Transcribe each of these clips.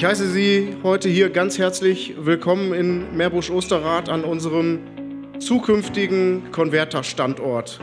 Ich heiße Sie heute hier ganz herzlich willkommen in Meerbusch-Osterath an unserem zukünftigen Konverterstandort.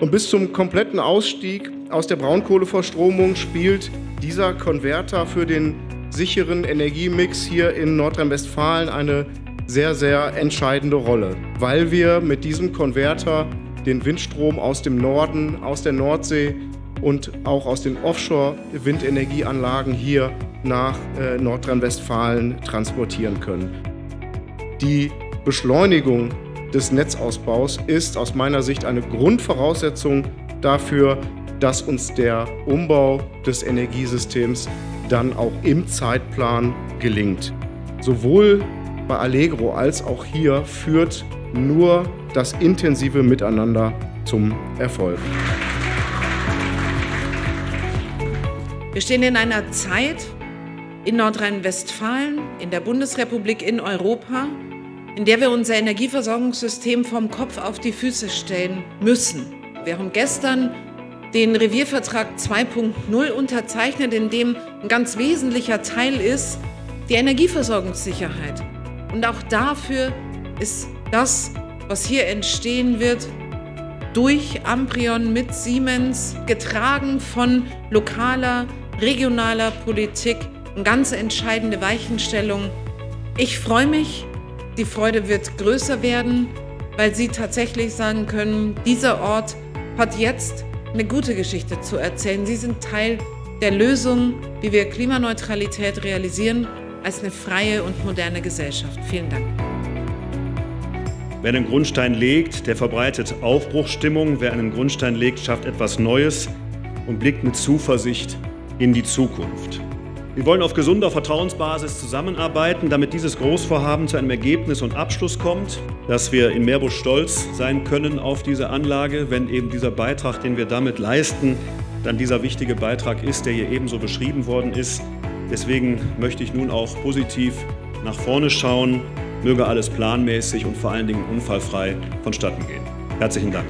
Und bis zum kompletten Ausstieg aus der Braunkohleverstromung spielt dieser Konverter für den sicheren Energiemix hier in Nordrhein-Westfalen eine sehr, sehr entscheidende Rolle, weil wir mit diesem Konverter den Windstrom aus dem Norden, aus der Nordsee und auch aus den Offshore-Windenergieanlagen hier nach Nordrhein-Westfalen transportieren können. Die Beschleunigung des Netzausbaus ist aus meiner Sicht eine Grundvoraussetzung dafür, dass uns der Umbau des Energiesystems dann auch im Zeitplan gelingt. Sowohl bei Allegro als auch hier führt nur das intensive Miteinander zum Erfolg. Wir stehen in einer Zeit in Nordrhein-Westfalen, in der Bundesrepublik, in Europa, in der wir unser Energieversorgungssystem vom Kopf auf die Füße stellen müssen. Wir haben gestern den Reviervertrag 2.0 unterzeichnet, in dem ein ganz wesentlicher Teil ist die Energieversorgungssicherheit. Und auch dafür ist das, was hier entstehen wird, durch Amprion mit Siemens, getragen von lokaler, regionaler Politik, eine ganz entscheidende Weichenstellung. Ich freue mich, die Freude wird größer werden, weil Sie tatsächlich sagen können, dieser Ort hat jetzt eine gute Geschichte zu erzählen. Sie sind Teil der Lösung, wie wir Klimaneutralität realisieren, als eine freie und moderne Gesellschaft. Vielen Dank. Wer einen Grundstein legt, der verbreitet Aufbruchsstimmung. Wer einen Grundstein legt, schafft etwas Neues und blickt mit Zuversicht in die Zukunft. Wir wollen auf gesunder Vertrauensbasis zusammenarbeiten, damit dieses Großvorhaben zu einem Ergebnis und Abschluss kommt, dass wir in Meerbusch stolz sein können auf diese Anlage, wenn eben dieser Beitrag, den wir damit leisten, dann dieser wichtige Beitrag ist, der hier ebenso beschrieben worden ist. Deswegen möchte ich nun auch positiv nach vorne schauen, möge alles planmäßig und vor allen Dingen unfallfrei vonstatten gehen. Herzlichen Dank.